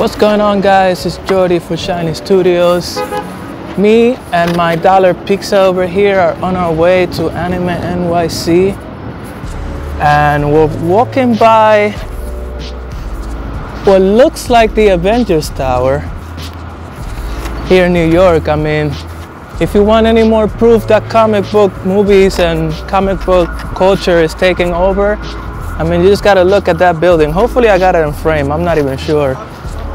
What's going on, guys? It's Jordy for Shiny Studios. Me and my dollar pizza over here are on our way to Anime NYC, and we're walking by what looks like the Avengers Tower here in New York. I mean, if you want any more proof that comic book movies and comic book culture is taking over, I mean, you just gotta look at that building. Hopefully I got it in frame, I'm not even sure.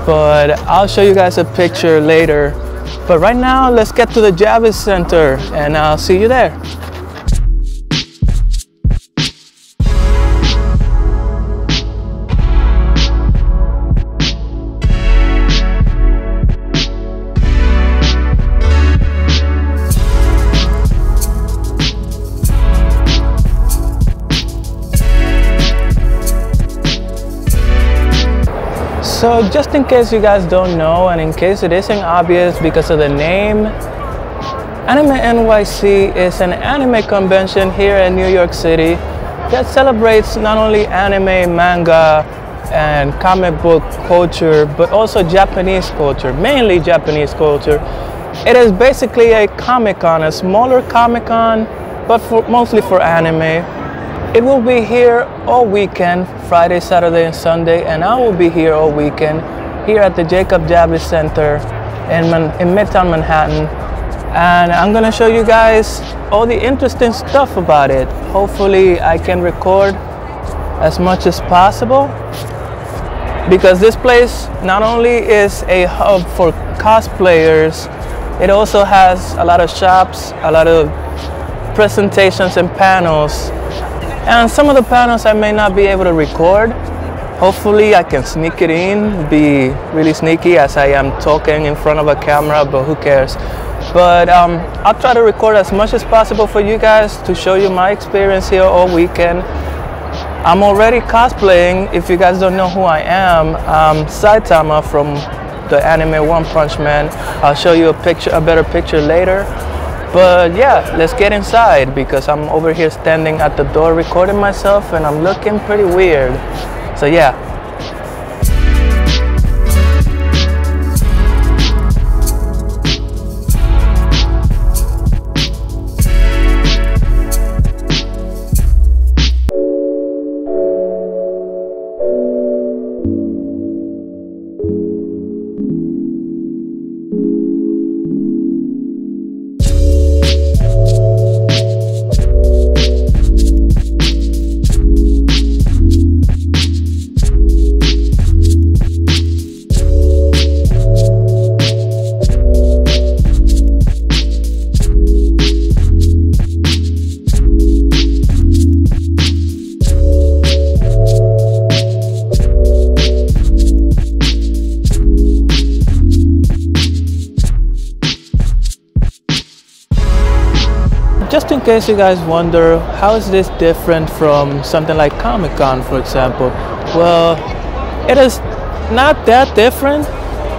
But I'll show you guys a picture later. But right now, let's get to the Javits Center and I'll see you there. So just in case you guys don't know, and in case it isn't obvious because of the name, Anime NYC is an anime convention here in New York City that celebrates not only anime, manga, and comic book culture, but also Japanese culture, mainly Japanese culture. It is basically a Comic-Con, a smaller Comic-Con, but mostly for anime. It will be here all weekend, Friday, Saturday, and Sunday, and I will be here all weekend, here at the Jacob Javits Center in Midtown Manhattan. And I'm gonna show you guys all the interesting stuff about it. Hopefully I can record as much as possible, because this place not only is a hub for cosplayers, it also has a lot of shops, a lot of presentations and panels. And some of the panels I may not be able to record. Hopefully I can sneak it in, be really sneaky as I am talking in front of a camera, but who cares. But I'll try to record as much as possible for you guys to show you my experience here all weekend. I'm already cosplaying, if you guys don't know who I am, Saitama from the anime One Punch Man. I'll show you a better picture later. But yeah, let's get inside, because I'm over here standing at the door recording myself and I'm looking pretty weird. So yeah. Just in case you guys wonder, how is this different from something like Comic-Con, for example? Well, it is not that different.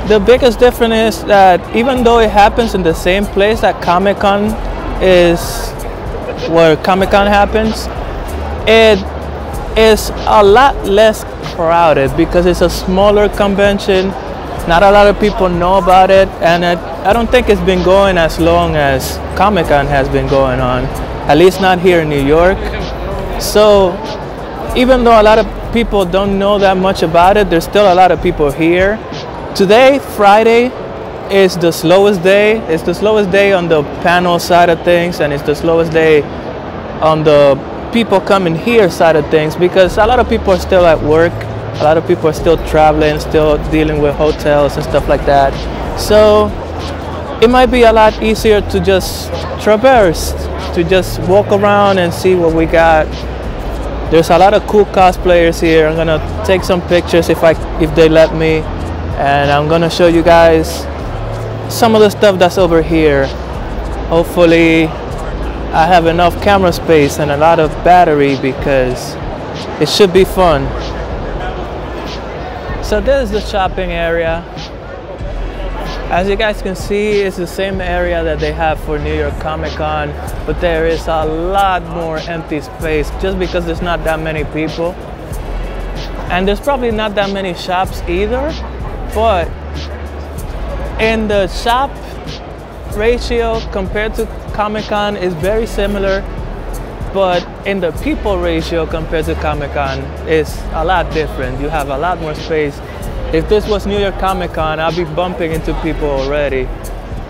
The biggest difference is that even though it happens in the same place that Comic-Con is, where Comic-Con happens, it is a lot less crowded because it's a smaller convention. Not a lot of people know about it, and I don't think it's been going as long as Comic-Con has been going on, at least not here in New York. So even though a lot of people don't know that much about it, there's still a lot of people here. Today, Friday, is the slowest day. It's the slowest day on the panel side of things, and it's the slowest day on the people coming here side of things, because a lot of people are still at work. A lot of people are still traveling, still dealing with hotels and stuff like that. So it might be a lot easier to just traverse, to just walk around and see what we got. There's a lot of cool cosplayers here. I'm gonna take some pictures if they let me, and I'm gonna show you guys some of the stuff that's over here. Hopefully I have enough camera space and a lot of battery, because it should be fun. So this is the shopping area. As you guys can see, it's the same area that they have for New York Comic-Con, but there is a lot more empty space just because there's not that many people. And there's probably not that many shops either. But in the shop ratio compared to Comic-Con is very similar, but in the people ratio compared to Comic-Con is a lot different. You have a lot more space. If this was New York Comic-Con, I'll be bumping into people already.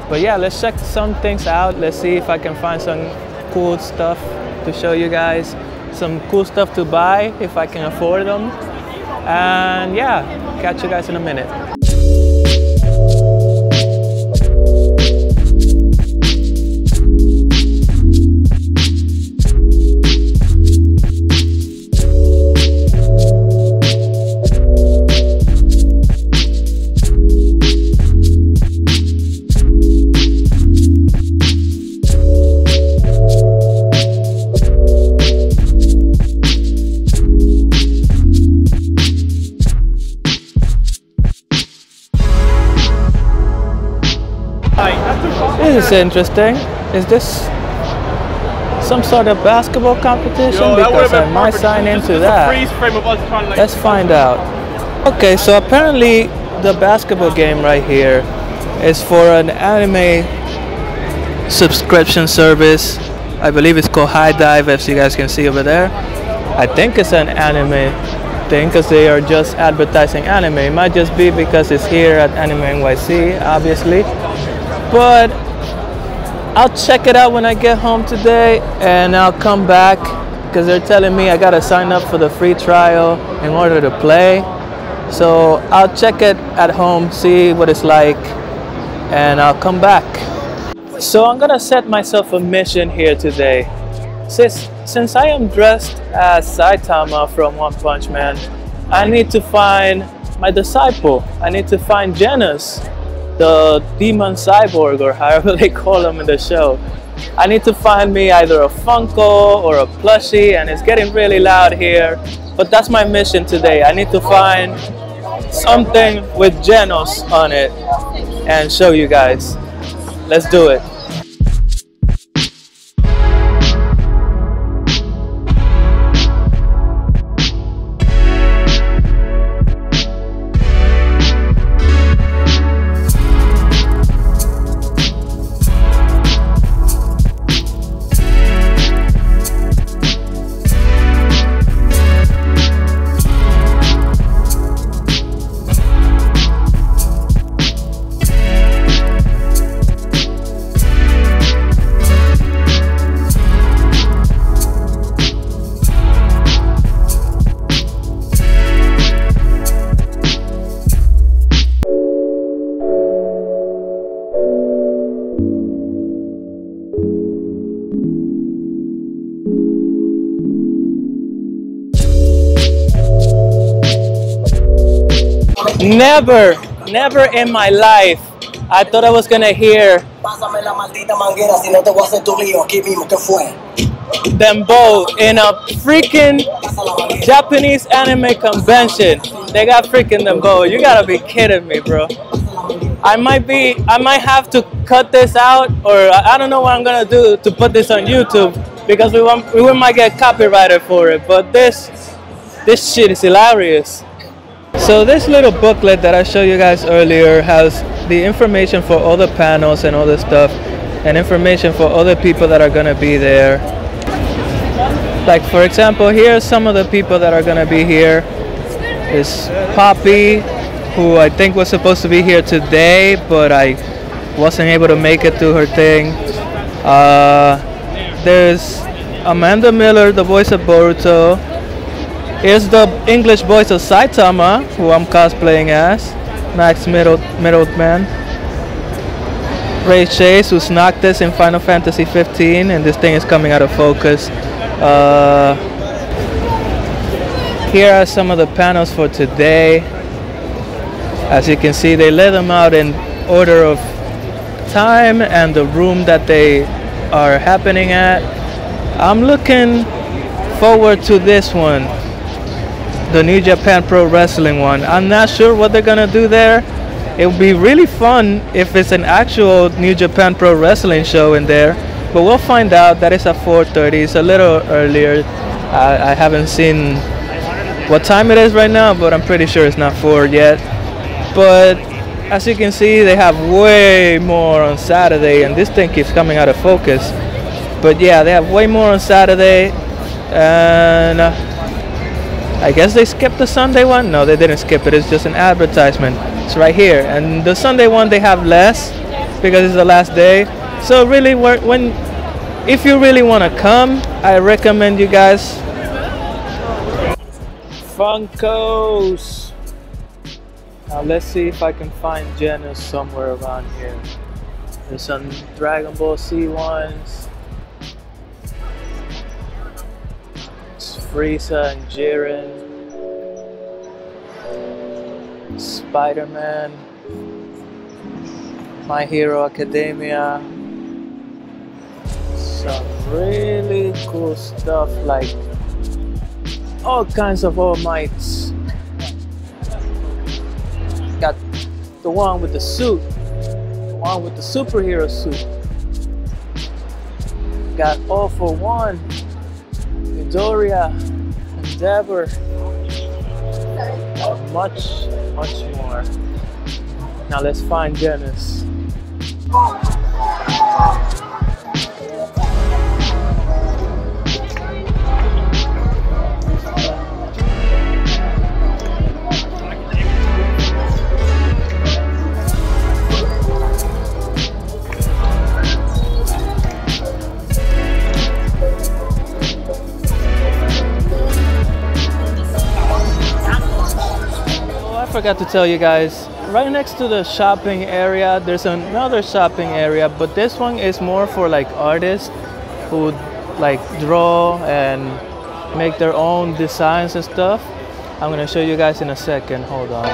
But yeah, let's check some things out. Let's see if I can find some cool stuff to show you guys. Some cool stuff to buy if I can afford them. And yeah, catch you guys in a minute. This is interesting. Is this some sort of basketball competition? Yo, because I might sign into that. Let's find out. Okay, so apparently the basketball game right here is for an anime subscription service. I believe it's called High Dive, as you guys can see over there. I think it's an anime thing because they are just advertising anime. It might just be because it's here at Anime NYC, obviously. But I'll check it out when I get home today, and I'll come back because they're telling me I gotta sign up for the free trial in order to play. So I'll check it at home, see what it's like, and I'll come back. So I'm gonna set myself a mission here today. Since I am dressed as Saitama from One Punch Man, I need to find my disciple. I need to find Genos, the demon cyborg, or however they call him in the show. I need to find me either a Funko or a plushie, and it's getting really loud here, but that's my mission today. I need to find something with Genos on it and show you guys. Let's do it. Never in my life, I thought I was gonna hear them both in a freaking Japanese anime convention. They got freaking them both. You gotta be kidding me, bro. I might have to cut this out, or I don't know what I'm gonna do to put this on YouTube, because we might get copyrighted for it. But this shit is hilarious. So this little booklet that I showed you guys earlier has the information for all the panels and all the stuff, and information for other people that are going to be there. Like, for example, here are some of the people that are going to be here. It's Poppy, who I think was supposed to be here today, but I wasn't able to make it to her thing. There's Amanda Miller, the voice of Boruto. Here's the English voice of Saitama, who I'm cosplaying as, Max Mittelman. Ray Chase, who's Noctis in Final Fantasy 15, and this thing is coming out of focus. Here are some of the panels for today. As you can see, they lay them out in order of time and the room that they are happening at. I'm looking forward to this one, the New Japan Pro Wrestling one. I'm not sure what they're gonna do there. It would be really fun if it's an actual New Japan Pro Wrestling show in there, but we'll find out. That is at 4:30. It's a little earlier. I haven't seen what time it is right now, but I'm pretty sure it's not 4 yet. But as you can see, they have way more on Saturday, and this thing keeps coming out of focus. But yeah, they have way more on Saturday, and I guess they skipped the Sunday one. No, they didn't skip it, it's just an advertisement. It's right here. And the Sunday one they have less because it's the last day. So really, if you really want to come, I recommend you guys. Funkos! Now let's see if I can find Genos somewhere around here. There's some Dragon Ball Z ones. It's Frieza and Jiren. Spider-Man. My Hero Academia. Some really cool stuff, like all kinds of All Mights. Got the one with the suit, the one with the superhero suit. Got All for One, Midoriya, Endeavor, much, much more. Now let's find Genos. I forgot to tell you guys, right next to the shopping area there's another shopping area, but this one is more for like artists who like draw and make their own designs and stuff. I'm gonna show you guys in a second, hold on.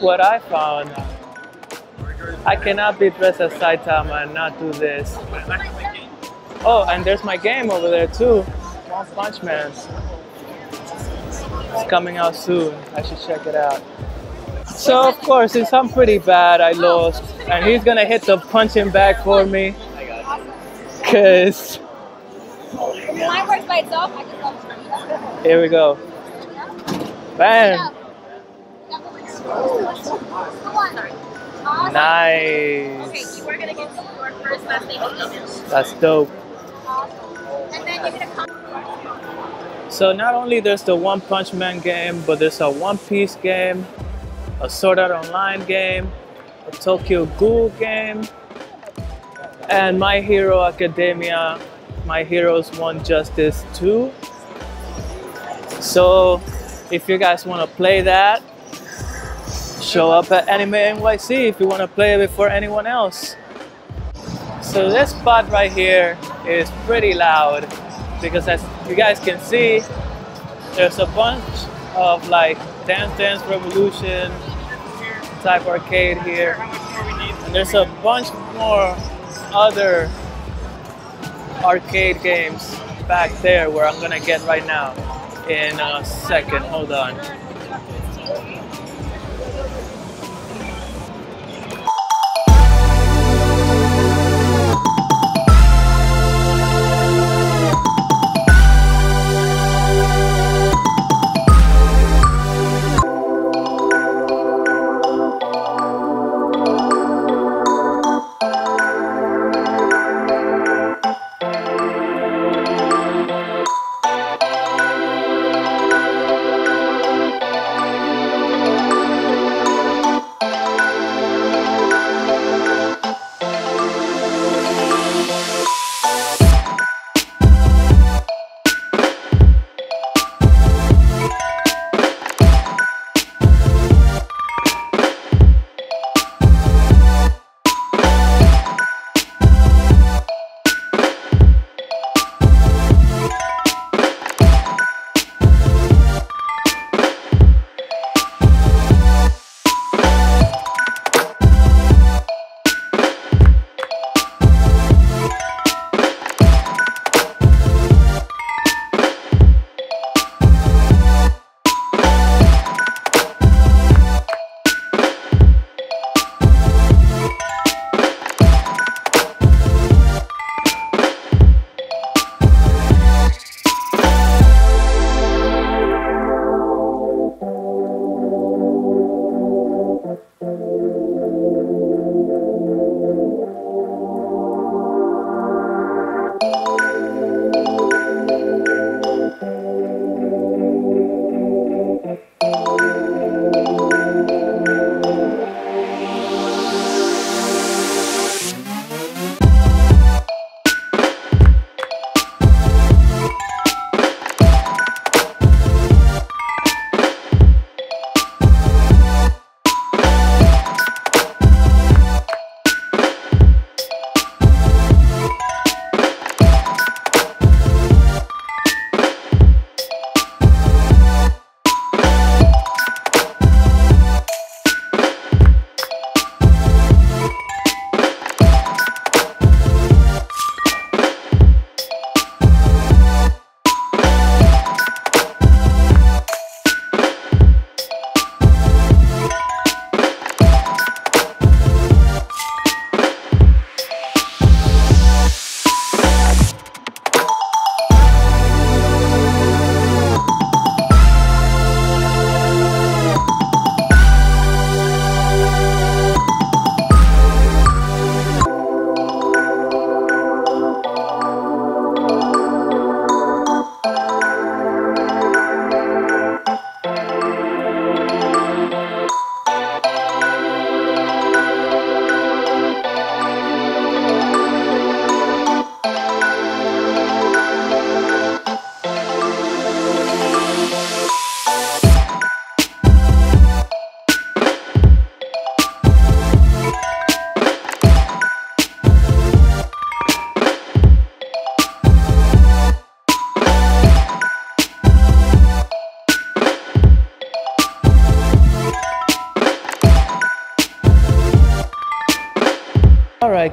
What I found. I cannot be dressed as Saitama and not do this. Oh, and there's my game over there too. One Punch Man. It's coming out soon. I should check it out. So of course, since I'm pretty bad, I lost. And he's gonna hit the punching bag for me. Cause... mine works by itself, I can love it. Here we go. Bam! Nice. Okay, you are gonna get your first last name and email. That's dope. And then you're gonna come. So not only there's the One Punch Man game, but there's a One Piece game, a Sword Art Online game, a Tokyo Ghoul game, and My Hero Academia, My Heroes One Justice 2. So if you guys wanna play that, show up at Anime NYC if you want to play it before anyone else. So this spot right here is pretty loud because, as you guys can see, there's a bunch of like Dance Dance Revolution type arcade here, and there's a bunch more other arcade games back there where I'm gonna get right now in a second, hold on.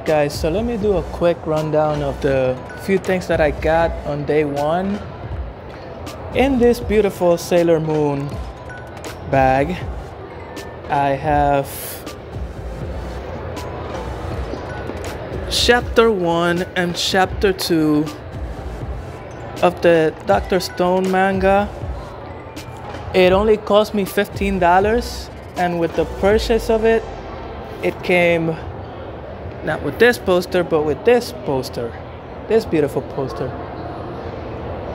guys, so let me do a quick rundown of the few things that I got on day one. In this beautiful Sailor Moon bag, I have Chapter 1 and Chapter 2 of the Dr. Stone manga. It only cost me $15, and with the purchase of it, it came not with this poster, but with this poster, this beautiful poster.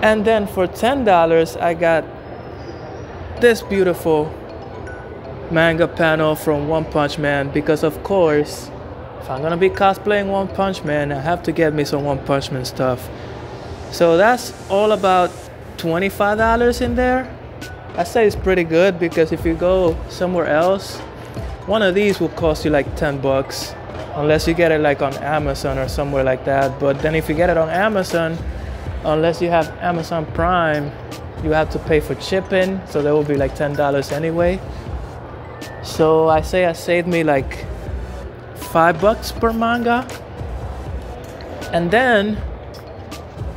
And then for $10, I got this beautiful manga panel from One Punch Man, because of course, if I'm gonna be cosplaying One Punch Man, I have to get me some One Punch Man stuff. So that's all about $25 in there. I say it's pretty good, because if you go somewhere else, one of these will cost you like 10 bucks, unless you get it like on Amazon or somewhere like that. But then if you get it on Amazon, unless you have Amazon Prime, you have to pay for shipping, so that will be like $10 anyway. So I say I saved me like $5 per manga. And then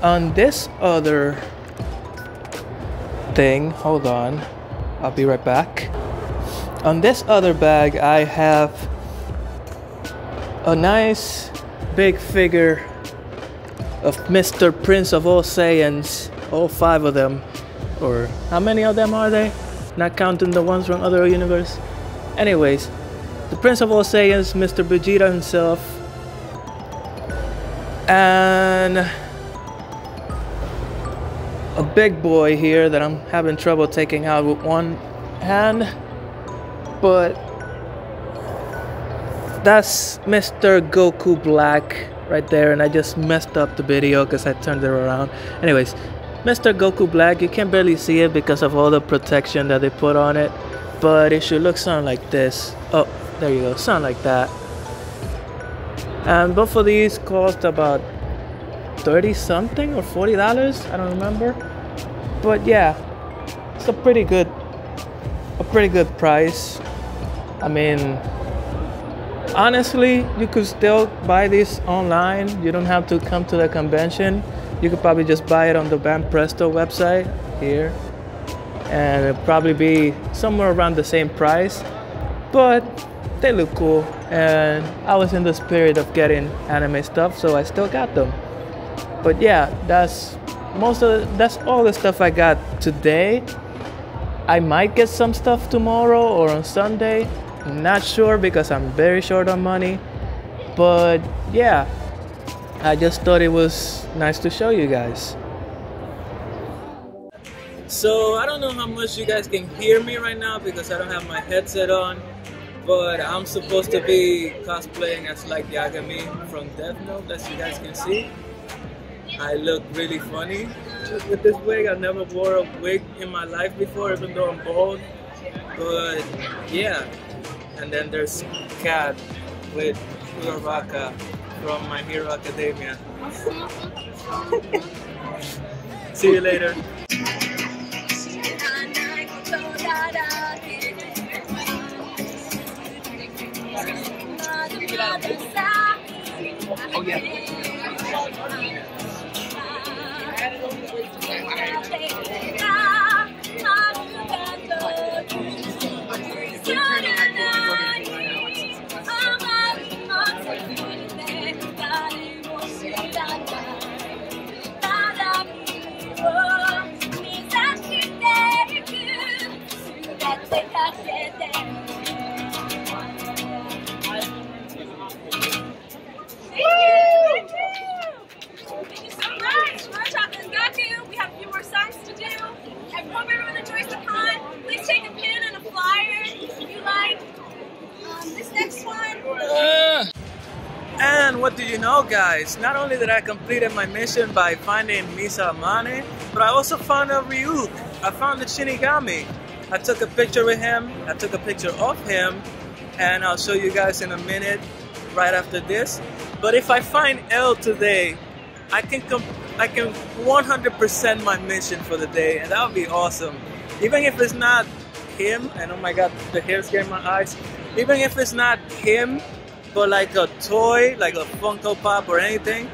on this other thing, hold on, I'll be right back. On this other bag, I have a nice big figure of Mr. Prince of All Saiyans, all 5 of them, or how many of them are they? Not counting the ones from other universe. Anyways, the Prince of All Saiyans, Mr. Vegeta himself, and a big boy here that I'm having trouble taking out with one hand, but that's Mr. Goku Black right there, and I just messed up the video because I turned it around. Anyways, Mr. Goku Black, you can barely see it because of all the protection that they put on it, but it should look something like this. Oh, there you go, something like that. And both of these cost about 30 something or $40, I don't remember, but yeah, it's a pretty good price. I mean, honestly, you could still buy this online. You don't have to come to the convention. You could probably just buy it on the Banpresto website here, and it'll probably be somewhere around the same price, but they look cool, and I was in the spirit of getting anime stuff, so I still got them. But yeah, that's all the stuff I got today. I might get some stuff tomorrow or on Sunday. Not sure, because I'm very short on money. But yeah, I just thought it was nice to show you guys. So I don't know how much you guys can hear me right now because I don't have my headset on, but I'm supposed to be cosplaying as like Yagami from Death Note, as you guys can see. I look really funny with this wig. I never wore a wig in my life before, even though I'm bald. But yeah, and then there's Kat with Uraraka from My Hero Academia. See you later. Oh yeah. What do you know, guys? Not only did I completed my mission by finding Misa Amane, but I also found a Ryuk. I found the Shinigami. I took a picture with him. I took a picture of him, and I'll show you guys in a minute, right after this. But if I find L today, I can 100% my mission for the day, and that would be awesome. Even if it's not him, and oh my God, the hair's getting my eyes. Even if it's not him, but like a toy, like a Funko Pop or anything,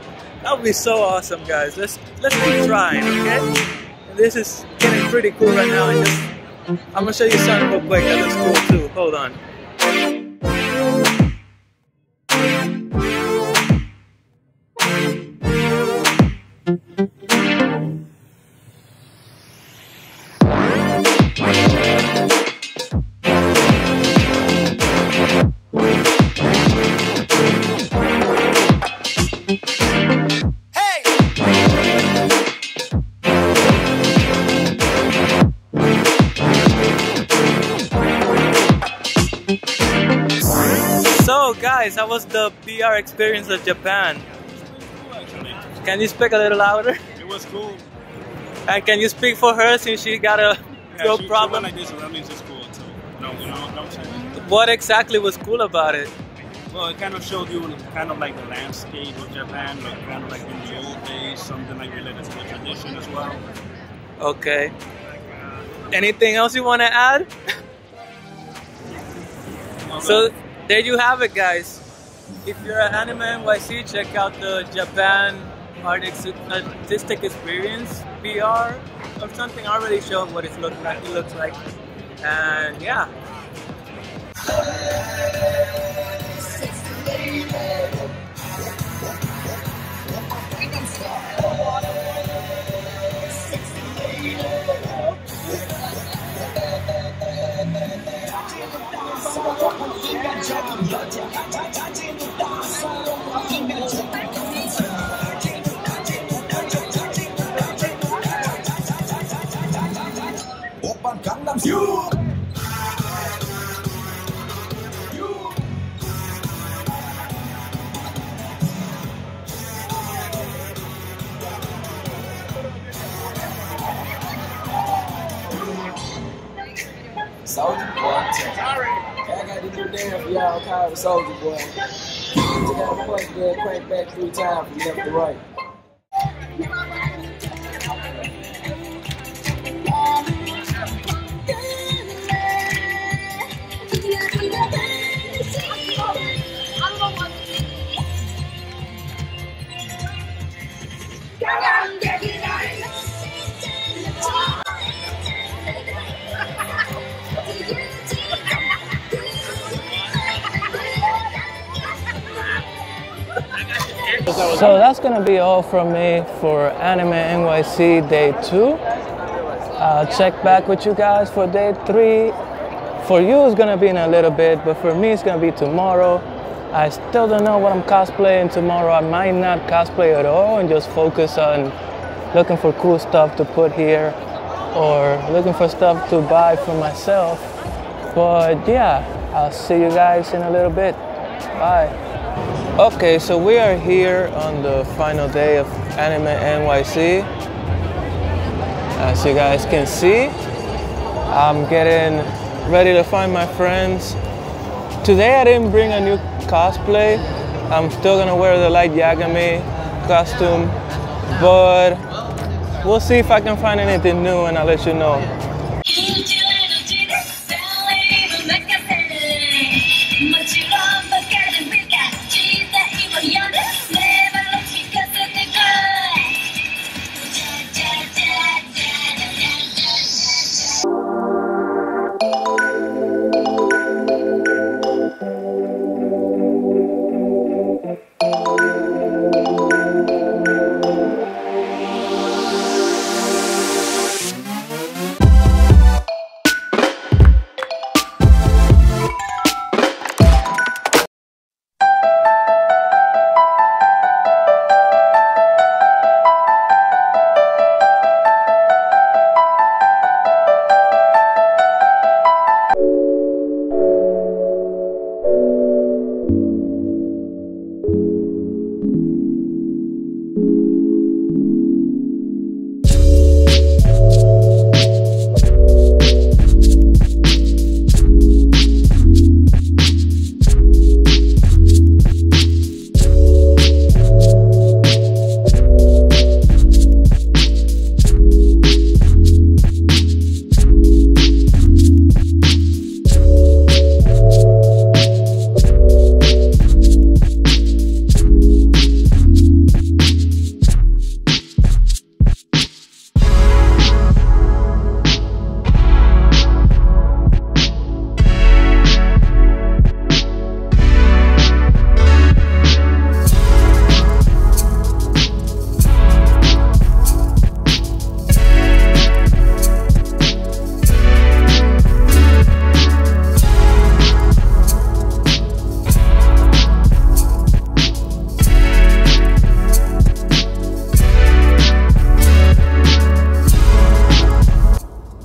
that would be so awesome, guys. Let's keep trying, okay? This is getting pretty cool right now. I'm gonna show you something real quick that looks cool too. Hold on. Guys, how was the PR experience of Japan? It was pretty cool, actually. Can you speak a little louder? It was cool. And can you speak for her since she got a throat problem? Like this, that means it's cool too. No change. What exactly was cool about it? Well, it kind of showed you kind of like the landscape of Japan, like kind of like in the old days, something like related to the tradition as well. Okay. Anything else you want to add? So. There you have it, guys. If you're at Anime NYC, check out the Japan Artistic Experience PR or something. I already showed what it looks like. And yeah. Soldier boy. Sorry. I got to do the damn for y'all call soldier boy. You gotta punch good, crank back 3 times from left to right. So that's going to be all from me for Anime NYC Day 2. I'll check back with you guys for Day 3. For you it's going to be in a little bit, but for me it's going to be tomorrow. I still don't know what I'm cosplaying tomorrow. I might not cosplay at all and just focus on looking for cool stuff to put here or looking for stuff to buy for myself. But yeah, I'll see you guys in a little bit. Bye. Okay, so we are here on the final day of Anime NYC. As you guys can see, I'm getting ready to find my friends. Today I didn't bring a new cosplay. I'm still gonna wear the light Yagami costume, but we'll see if I can find anything new and I'll let you know.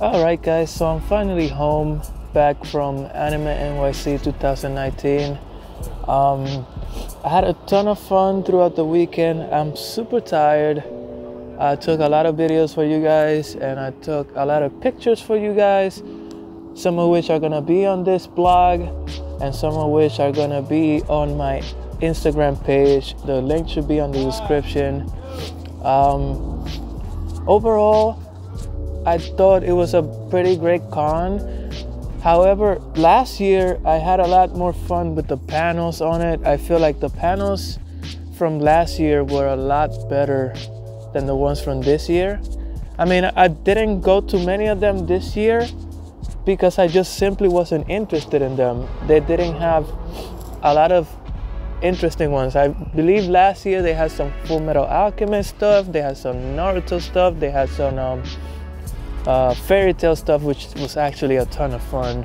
Alright guys, so I'm finally home, back from Anime NYC 2019. I had a ton of fun throughout the weekend. I'm super tired. I took a lot of videos for you guys and I took a lot of pictures for you guys, some of which are gonna be on this blog and some of which are gonna be on my Instagram page. The link should be on the description. Overall, I thought it was a pretty great con. However, last year I had a lot more fun with the panels on it. I feel like the panels from last year were a lot better than the ones from this year. I mean, I didn't go to many of them this year because I just simply wasn't interested in them. They didn't have a lot of interesting ones. I believe last year they had some Full Metal Alchemist stuff, they had some Naruto stuff, they had some fairy tale stuff, which was actually a ton of fun.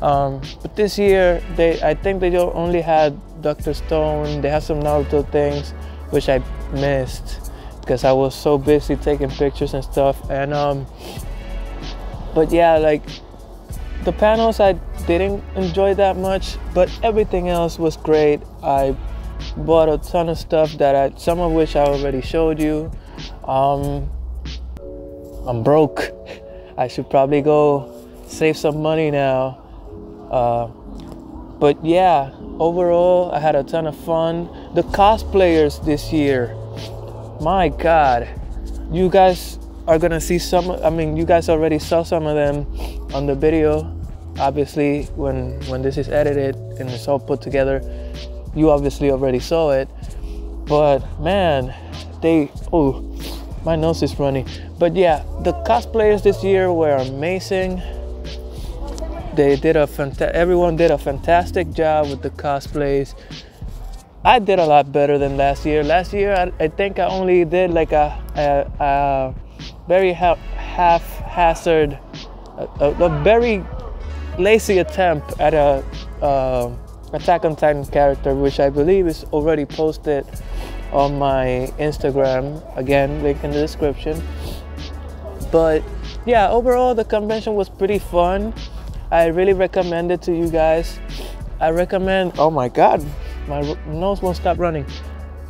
But this year, I think they only had Dr. Stone. They had some Naruto things, which I missed because I was so busy taking pictures and stuff. And but yeah, like the panels I didn't enjoy that much, but everything else was great. I bought a ton of stuff that some of which I already showed you. I'm broke. I should probably go save some money now. But yeah, overall, I had a ton of fun. The cosplayers this year, my God, you guys are gonna see some. I mean, you guys already saw some of them on the video. Obviously, when this is edited and it's all put together, you obviously already saw it. But man, my nose is running. But yeah, the cosplayers this year were amazing. They did everyone did a fantastic job with the cosplays. I did a lot better than last year. Last year, I think I only did like a very haphazard, a very lazy attempt at a Attack on Titan character, which I believe is already posted on my Instagram. Again, link in the description. But yeah, overall the convention was pretty fun. I really recommend it to you guys. I recommend, oh my God, my nose won't stop running.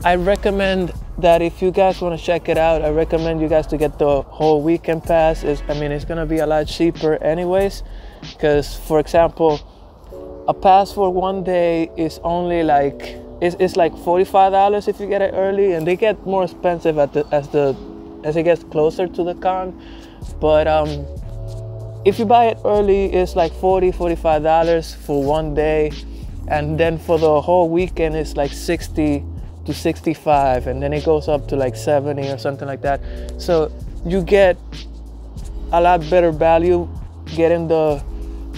I recommend that if you guys want to check it out, I recommend you guys to get the whole weekend pass. It's gonna be a lot cheaper anyways, because for example, a pass for one day is only like, it's like $45 if you get it early, and they get more expensive as it gets closer to the con. But if you buy it early, it's like $40-$45 for one day, and then for the whole weekend it's like $60 to $65, and then it goes up to like $70 or something like that. So you get a lot better value getting the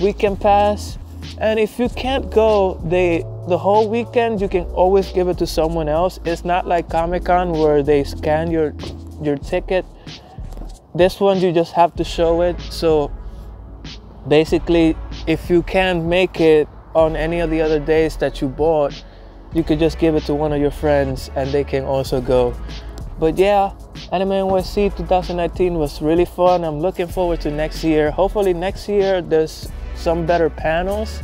weekend pass. And if you can't go the whole weekend, you can always give it to someone else. It's not like Comic-Con where they scan your ticket. This one, you just have to show it. So basically, if you can't make it on any of the other days that you bought, you could just give it to one of your friends and they can also go. But yeah, Anime NYC 2019 was really fun. I'm looking forward to next year. Hopefully next year there's some better panels,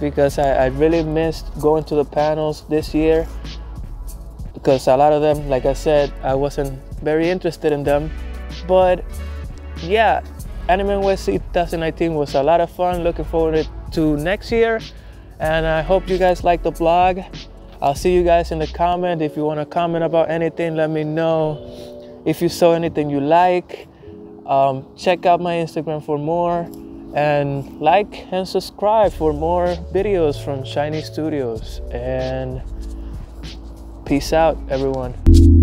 because I really missed going to the panels this year, because a lot of them, like I said, I wasn't very interested in them. But yeah, Anime NYC 2019 was a lot of fun. Looking forward to next year, and I hope you guys like the blog. I'll see you guys in the comment. If you want to comment about anything, let me know. If you saw anything you like, check out my Instagram for more. And like and subscribe for more videos from Shiny Studios. And peace out, everyone.